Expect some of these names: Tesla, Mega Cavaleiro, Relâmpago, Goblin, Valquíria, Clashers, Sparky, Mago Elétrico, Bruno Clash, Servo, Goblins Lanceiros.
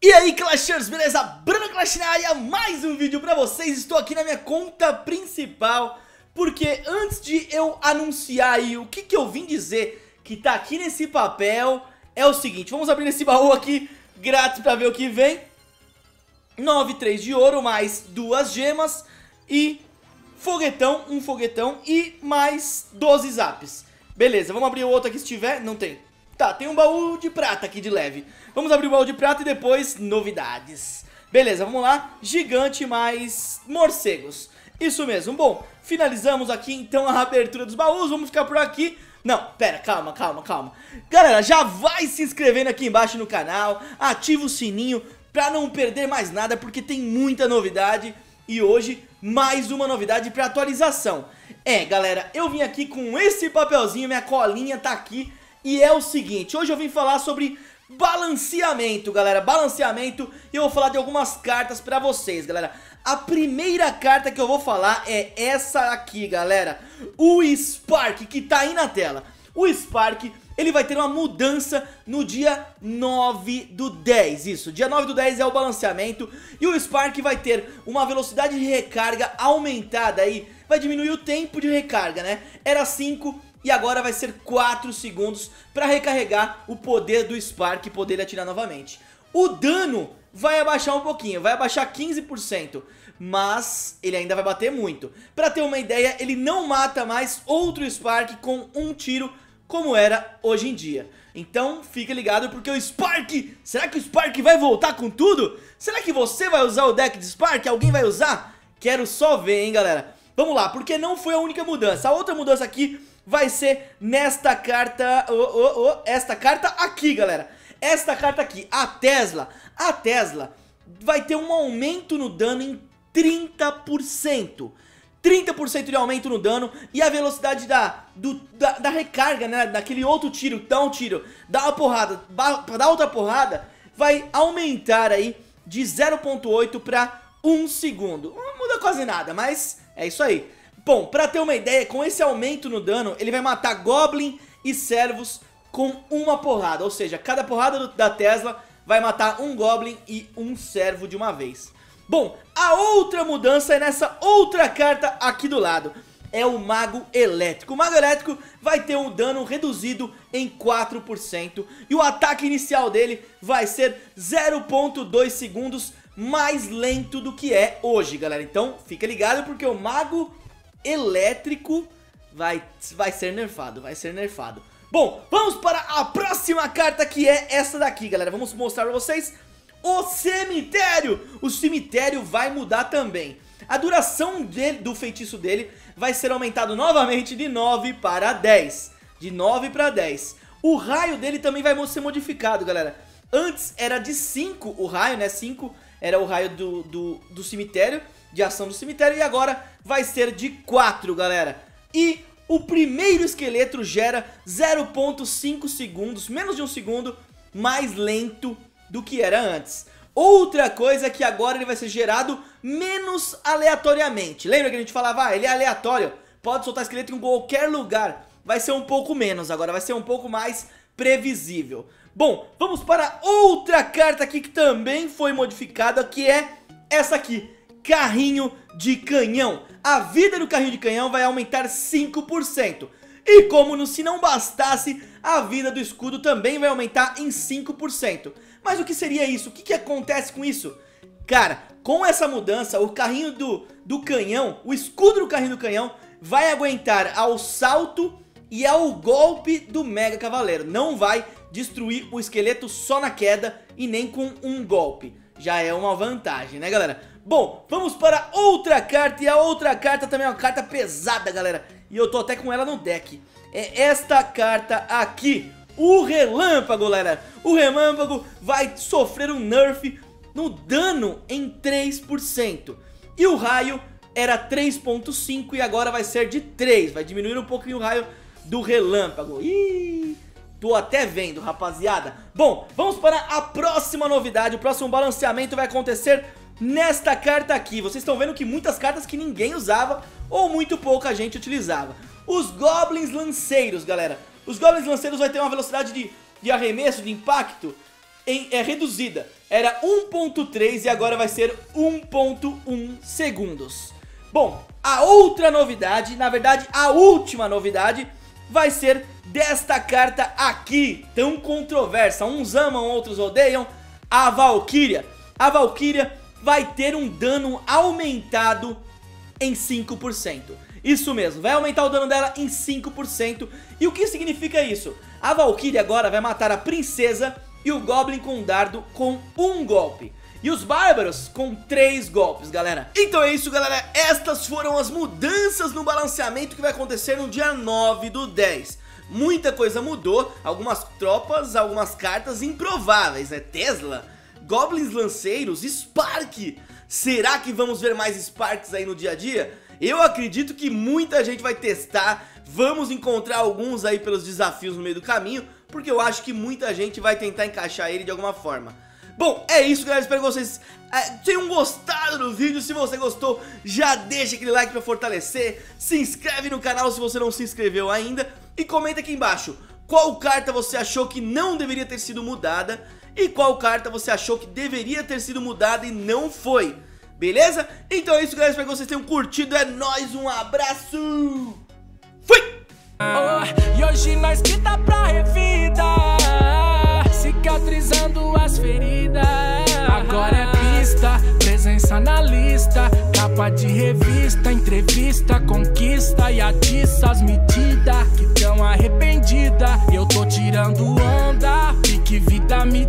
E aí, Clashers, beleza? Bruno Clash na área, mais um vídeo pra vocês. Estou aqui na minha conta principal, porque antes de eu anunciar aí o que eu vim dizer que tá aqui nesse papel, é o seguinte, vamos abrir esse baú aqui, grátis, pra ver o que vem. 9,3 de ouro, mais 2 gemas e foguetão, um foguetão e mais 12 zaps. Beleza, vamos abrir o outro aqui se tiver, não tem. Tá, tem um baú de prata aqui de leve. Vamos abrir o baú de prata e depois novidades. Beleza, vamos lá. Gigante mais morcegos. Isso mesmo. Bom, finalizamos aqui então a abertura dos baús. Vamos ficar por aqui. Não, pera, calma. Galera, já vai se inscrevendo aqui embaixo no canal. Ativa o sininho pra não perder mais nada, porque tem muita novidade. E hoje, mais uma novidade pra atualização. É, galera, eu vim aqui com esse papelzinho. Minha colinha tá aqui. E é o seguinte, hoje eu vim falar sobre balanceamento, galera, balanceamento, e eu vou falar de algumas cartas pra vocês, galera. A primeira carta que eu vou falar é essa aqui, galera, o Spark, que tá aí na tela. O Spark, ele vai ter uma mudança no dia 9/10, isso, dia 9/10 é o balanceamento. E o Spark vai ter uma velocidade de recarga aumentada aí, vai diminuir o tempo de recarga, né, era 5 e agora vai ser 4 segundos para recarregar o poder do Spark e poder atirar novamente. O dano vai abaixar um pouquinho, vai abaixar 15%, mas ele ainda vai bater muito. Para ter uma ideia, ele não mata mais outro Spark com um tiro como era hoje em dia. Então fica ligado, porque o Spark, será que o Spark vai voltar com tudo? Será que você vai usar o deck de Spark? Alguém vai usar? Quero só ver, hein, galera. Vamos lá, porque não foi a única mudança. A outra mudança aqui vai ser nesta carta, esta carta aqui, galera. Esta carta aqui, a Tesla vai ter um aumento no dano em 30%. 30% de aumento no dano, e a velocidade da recarga, né, daquele outro tiro, dá um tiro, dá uma porrada, dá outra porrada, vai aumentar aí de 0,8 para 1 segundo. Não muda quase nada, mas é isso aí. Bom, pra ter uma ideia, com esse aumento no dano, ele vai matar Goblin e Servos com uma porrada. Ou seja, cada porrada da Tesla vai matar um Goblin e um Servo de uma vez. Bom, a outra mudança é nessa outra carta aqui do lado. É o Mago Elétrico. O Mago Elétrico vai ter um dano reduzido em 4%. E o ataque inicial dele vai ser 0,2 segundos mais lento do que é hoje, galera. Então, fica ligado, porque o Mago Elétrico vai ser nerfado, Bom, vamos para a próxima carta, que é essa daqui, galera. Vamos mostrar pra vocês o cemitério. O cemitério vai mudar também. A duração do feitiço dele vai ser aumentado novamente de 9 para 10. De 9 para 10. O raio dele também vai ser modificado, galera. Antes era de 5 o raio, né? 5 era o raio do cemitério, de ação do cemitério, e agora vai ser de 4, galera. E o primeiro esqueleto gera 0,5 segundos, menos de 1 segundo, mais lento do que era antes. Outra coisa é que agora ele vai ser gerado menos aleatoriamente. Lembra que a gente falava, ele é aleatório, pode soltar esqueleto em qualquer lugar. Vai ser um pouco menos agora, vai ser um pouco mais previsível. Bom, vamos para outra carta aqui que também foi modificada, que é essa aqui. Carrinho de canhão. A vida do carrinho de canhão vai aumentar 5%. E como se não bastasse, a vida do escudo também vai aumentar em 5%. Mas o que seria isso? O que acontece com isso? Cara, com essa mudança, o carrinho do canhão, o escudo do carrinho do canhão, vai aguentar ao salto e ao golpe do Mega Cavaleiro. Não vai destruir o esqueleto só na queda e nem com um golpe. Já é uma vantagem, né, galera? Bom, vamos para outra carta, e a outra carta também é uma carta pesada, galera. E eu tô até com ela no deck. É esta carta aqui, o Relâmpago, galera. O Relâmpago vai sofrer um nerf no dano em 3%. E o raio era 3,5 e agora vai ser de 3. Vai diminuir um pouquinho o raio do Relâmpago. Ih, tô até vendo, rapaziada. Bom, vamos para a próxima novidade. O próximo balanceamento vai acontecer nesta carta aqui. Vocês estão vendo que muitas cartas que ninguém usava, ou muito pouca gente utilizava. Os Goblins Lanceiros, galera. Os Goblins Lanceiros vai ter uma velocidade de arremesso, de impacto, reduzida. era 1.3 e agora vai ser 1.1 segundos. Bom, a outra novidade, na verdade a última novidade, vai ser desta carta aqui, tão controversa. Uns amam, outros odeiam. A Valquíria. A Valquíria vai ter um dano aumentado em 5%. Isso mesmo, vai aumentar o dano dela em 5%. E o que significa isso? A Valquíria agora vai matar a princesa e o Goblin com um dardo com um golpe. E os bárbaros com 3 golpes, galera. Então é isso, galera. Estas foram as mudanças no balanceamento que vai acontecer no dia 9 do 10. Muita coisa mudou. Algumas tropas, algumas cartas improváveis, né? Tesla, Goblins Lanceiros, Sparky. Será que vamos ver mais Sparks aí no dia a dia? Eu acredito que muita gente vai testar. Vamos encontrar alguns aí pelos desafios no meio do caminho, porque eu acho que muita gente vai tentar encaixar ele de alguma forma. Bom, é isso, galera, espero que vocês tenham gostado do vídeo. Se você gostou, já deixa aquele like pra fortalecer, se inscreve no canal se você não se inscreveu ainda e comenta aqui embaixo qual carta você achou que não deveria ter sido mudada e qual carta você achou que deveria ter sido mudada e não foi, beleza? Então é isso, galera, espero que vocês tenham curtido, é nóis, um abraço, fui! E hoje nós que tá pra revida, cicatrizando as feridas. Agora é pista, presença na lista, capa de revista, entrevista, conquista e atiça as medidas que tão arrependida. Eu tô tirando onda, pique vida me